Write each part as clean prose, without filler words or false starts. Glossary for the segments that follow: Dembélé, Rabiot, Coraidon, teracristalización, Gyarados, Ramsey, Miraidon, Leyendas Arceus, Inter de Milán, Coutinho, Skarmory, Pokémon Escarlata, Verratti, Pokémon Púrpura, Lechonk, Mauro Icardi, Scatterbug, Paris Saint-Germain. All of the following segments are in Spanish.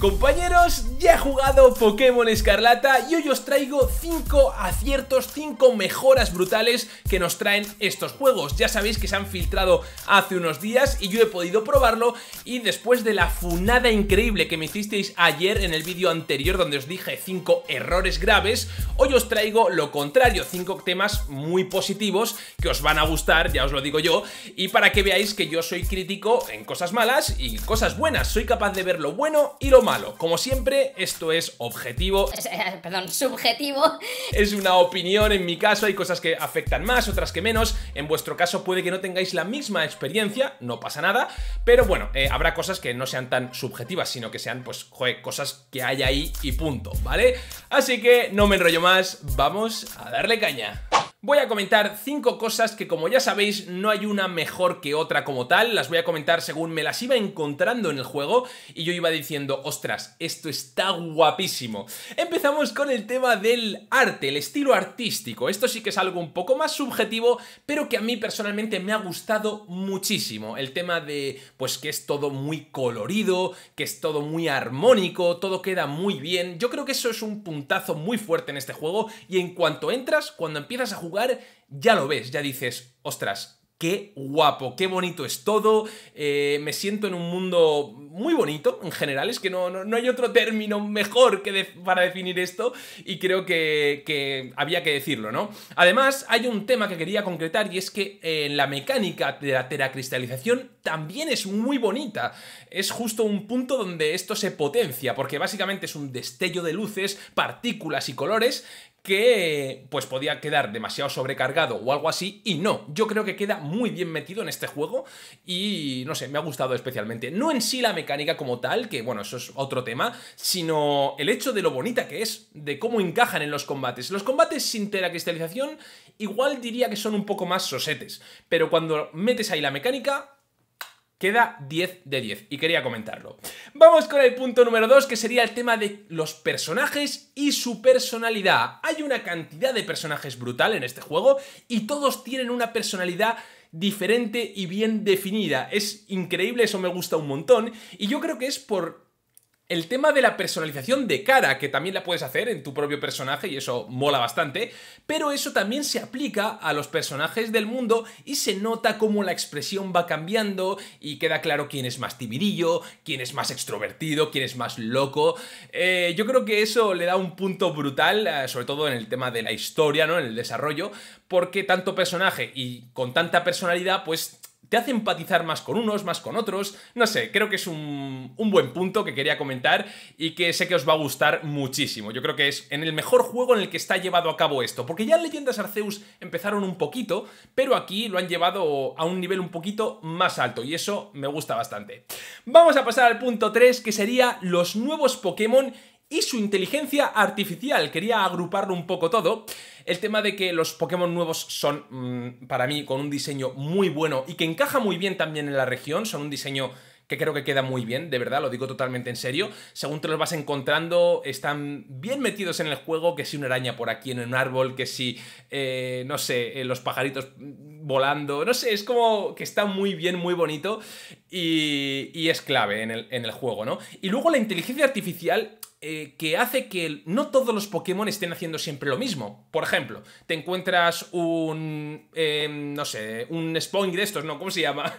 Compañeros, ya he jugado Pokémon Escarlata y hoy os traigo 5 aciertos, 5 mejoras brutales que nos traen estos juegos. Ya sabéis que se han filtrado hace unos días y yo he podido probarlo, y después de la funada increíble que me hicisteis ayer en el vídeo anterior donde os dije 5 errores graves, hoy os traigo lo contrario, 5 temas muy positivos que os van a gustar, ya os lo digo yo, y para que veáis que yo soy crítico en cosas malas y cosas buenas, soy capaz de ver lo bueno y lo malo. Como siempre, esto es objetivo, perdón, subjetivo. Es una opinión, en mi caso hay cosas que afectan más, otras que menos. En vuestro caso puede que no tengáis la misma experiencia, no pasa nada. Pero bueno, habrá cosas que no sean tan subjetivas, sino que sean, pues, joder, cosas que hay ahí y punto, ¿vale? Así que no me enrollo más, vamos a darle caña. Voy a comentar 5 cosas que, como ya sabéis, no hay una mejor que otra como tal. Las voy a comentar según me las iba encontrando en el juego y yo iba diciendo, ostras, esto está guapísimo. Empezamos con el tema del arte, el estilo artístico. Esto sí que es algo un poco más subjetivo, pero que a mí personalmente me ha gustado muchísimo. El tema de, pues, que es todo muy colorido, que es todo muy armónico, todo queda muy bien. Yo creo que eso es un puntazo muy fuerte en este juego, y en cuanto entras, cuando empiezas a jugar, ya lo ves, ya dices, ostras, qué guapo, qué bonito es todo, me siento en un mundo muy bonito en general, es que no hay otro término mejor que para definir esto, y creo que había que decirlo, ¿no? Además, hay un tema que quería concretar, y es que la mecánica de la teracristalización también es muy bonita, es justo un punto donde esto se potencia, porque básicamente es un destello de luces, partículas y colores, que pues podía quedar demasiado sobrecargado o algo así, y no, yo creo que queda muy bien metido en este juego y no sé, me ha gustado especialmente. No en sí la mecánica como tal, que bueno, eso es otro tema, sino el hecho de lo bonita que es, de cómo encajan en los combates. Los combates sin teracristalización igual diría que son un poco más sosetes, pero cuando metes ahí la mecánica, queda 10 de 10 y quería comentarlo. Vamos con el punto número 2, que sería el tema de los personajes y su personalidad. Hay una cantidad de personajes brutal en este juego y todos tienen una personalidad diferente y bien definida. Es increíble, eso me gusta un montón, y yo creo que es por el tema de la personalización de cara, que también la puedes hacer en tu propio personaje y eso mola bastante, pero eso también se aplica a los personajes del mundo y se nota cómo la expresión va cambiando y queda claro quién es más timidillo, quién es más extrovertido, quién es más loco. Yo creo que eso le da un punto brutal, sobre todo en el tema de la historia, ¿no? En el desarrollo, porque tanto personaje y con tanta personalidad, pues te hace empatizar más con unos, más con otros. No sé, creo que es un buen punto que quería comentar y que sé que os va a gustar muchísimo. Yo creo que es en el mejor juego en el que está llevado a cabo esto, porque ya en Leyendas Arceus empezaron un poquito, pero aquí lo han llevado a un nivel un poquito más alto y eso me gusta bastante. Vamos a pasar al punto 3, que sería los nuevos Pokémon y su inteligencia artificial. Quería agruparlo un poco todo. El tema de que los Pokémon nuevos son, para mí, con un diseño muy bueno y que encaja muy bien también en la región. Son un diseño que creo que queda muy bien, de verdad, lo digo totalmente en serio. Según te los vas encontrando, están bien metidos en el juego, que si una araña por aquí en un árbol, que si, no sé, los pajaritos volando, no sé, es como que está muy bien, muy bonito y es clave en el juego, ¿no? Y luego la inteligencia artificial, que hace que no todos los Pokémon estén haciendo siempre lo mismo. Por ejemplo, te encuentras un no sé, un Spawning de estos, ¿no? ¿Cómo se llama?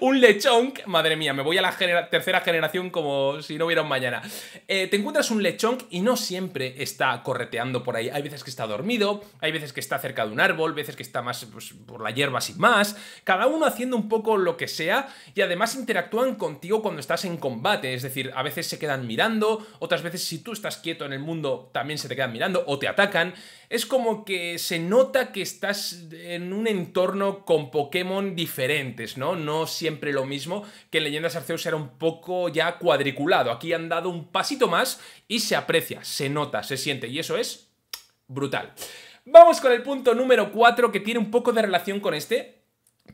Un Lechonk, madre mía, me voy a la tercera generación como si no hubiera un mañana. Te encuentras un Lechonk y no siempre está correteando por ahí. Hay veces que está dormido, hay veces que está cerca de un árbol, veces que está más, pues, por la hierba sin más. Cada uno haciendo un poco lo que sea y además interactúan contigo cuando estás en combate. Es decir, a veces se quedan mirando, otras veces si tú estás quieto en el mundo también se te quedan mirando o te atacan. Es como que se nota que estás en un entorno con Pokémon diferentes, ¿no? No siempre lo mismo, que en Leyendas Arceus era un poco ya cuadriculado. Aquí han dado un pasito más y se aprecia, se nota, se siente, y eso es brutal. Vamos con el punto número 4, que tiene un poco de relación con este,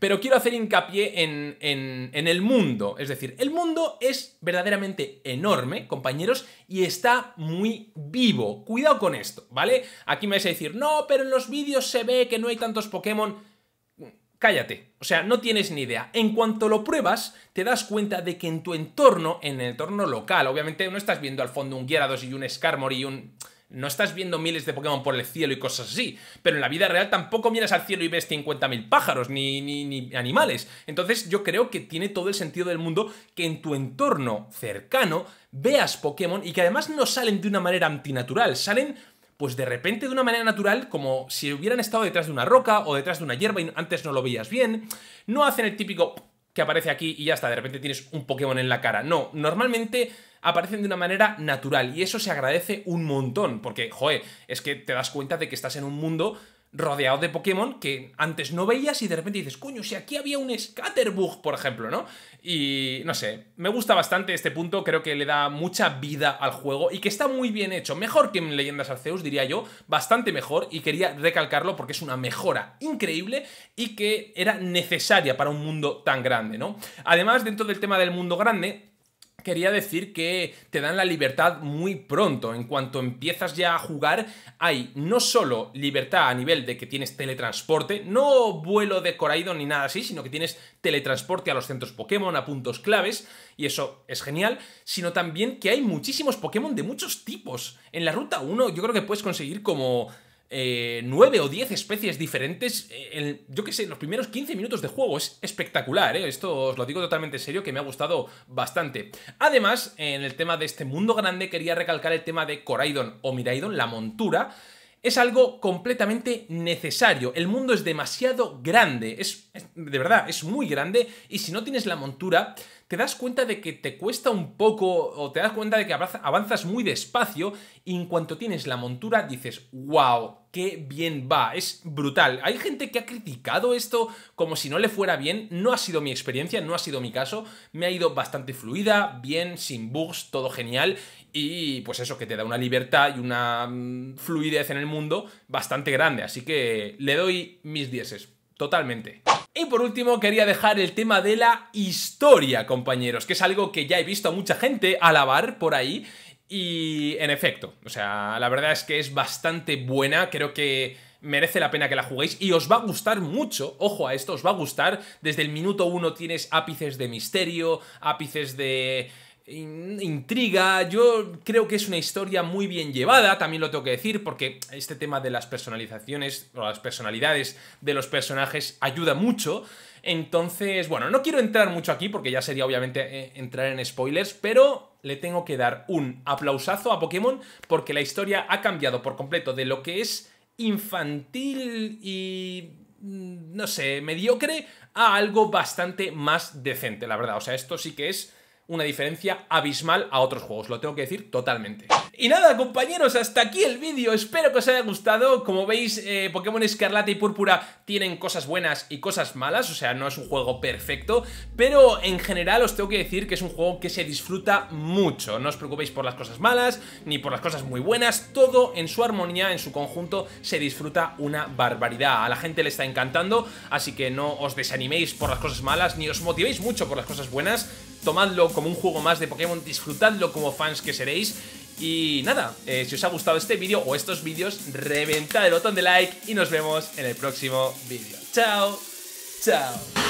pero quiero hacer hincapié en el mundo. Es decir, el mundo es verdaderamente enorme, compañeros, y está muy vivo. Cuidado con esto, ¿vale? Aquí me vais a decir, no, pero en los vídeos se ve que no hay tantos Pokémon. cállate, o sea, no tienes ni idea. En cuanto lo pruebas, te das cuenta de que en tu entorno, en el entorno local, obviamente no estás viendo al fondo un Gyarados y un Skarmory y un... No estás viendo miles de Pokémon por el cielo y cosas así, pero en la vida real tampoco miras al cielo y ves 50.000 pájaros ni animales. Entonces yo creo que tiene todo el sentido del mundo que en tu entorno cercano veas Pokémon y que además no salen de una manera antinatural, salen pues de repente de una manera natural, como si hubieran estado detrás de una roca o detrás de una hierba y antes no lo veías bien. No hacen el típico que aparece aquí y ya está, de repente tienes un Pokémon en la cara. No, normalmente aparecen de una manera natural y eso se agradece un montón, porque, joder, es que te das cuenta de que estás en un mundo rodeado de Pokémon que antes no veías y de repente dices, coño, si aquí había un Scatterbug, por ejemplo, ¿no? Y, no sé, me gusta bastante este punto, creo que le da mucha vida al juego y que está muy bien hecho, mejor que en Leyendas Arceus, diría yo, bastante mejor, y quería recalcarlo porque es una mejora increíble y que era necesaria para un mundo tan grande, ¿no? Además, dentro del tema del mundo grande, quería decir que te dan la libertad muy pronto. En cuanto empiezas ya a jugar, hay no solo libertad a nivel de que tienes teletransporte, no vuelo de Coraidon ni nada así, sino que tienes teletransporte a los centros Pokémon, a puntos claves, y eso es genial, sino también que hay muchísimos Pokémon de muchos tipos. En la Ruta 1 yo creo que puedes conseguir como 9 o 10 especies diferentes en, yo que sé, en los primeros 15 minutos de juego. Es espectacular, ¿eh? Esto os lo digo totalmente en serio, que me ha gustado bastante. Además, en el tema de este mundo grande quería recalcar el tema de Coraidon o Miraidon, la montura. Es algo completamente necesario. El mundo es demasiado grande, de verdad, es muy grande, y si no tienes la montura, te das cuenta de que te cuesta un poco, o te das cuenta de que avanzas muy despacio, y en cuanto tienes la montura dices, wow, qué bien va, es brutal. Hay gente que ha criticado esto como si no le fuera bien, no ha sido mi experiencia, no ha sido mi caso, me ha ido bastante fluida, bien, sin bugs, todo genial, y pues eso, que te da una libertad y una fluidez en el mundo bastante grande, así que le doy mis 10s, totalmente. Y por último quería dejar el tema de la historia, compañeros, que es algo que ya he visto a mucha gente alabar por ahí y en efecto, o sea, la verdad es que es bastante buena, creo que merece la pena que la juguéis y os va a gustar mucho, ojo a esto, os va a gustar. Desde el minuto 1 tienes ápices de misterio, ápices de intriga. Yo creo que es una historia muy bien llevada, también lo tengo que decir, porque este tema de las personalizaciones o las personalidades de los personajes ayuda mucho. Entonces, bueno, no quiero entrar mucho aquí porque ya sería obviamente entrar en spoilers, pero le tengo que dar un aplausazo a Pokémon porque la historia ha cambiado por completo de lo que es infantil y, no sé, mediocre a algo bastante más decente, la verdad. O sea, esto sí que es una diferencia abismal a otros juegos, lo tengo que decir totalmente. Y nada, compañeros, hasta aquí el vídeo, espero que os haya gustado. Como veis, Pokémon Escarlata y Púrpura tienen cosas buenas y cosas malas, o sea, no es un juego perfecto, pero en general os tengo que decir que es un juego que se disfruta mucho. No os preocupéis por las cosas malas, ni por las cosas muy buenas, todo en su armonía, en su conjunto, se disfruta una barbaridad. A la gente le está encantando, así que no os desaniméis por las cosas malas, ni os motivéis mucho por las cosas buenas. Tomadlo como un juego más de Pokémon, disfrutadlo como fans que seréis. Y nada, si os ha gustado este vídeo o estos vídeos, reventad el botón de like y nos vemos en el próximo vídeo. ¡Chao! ¡Chao!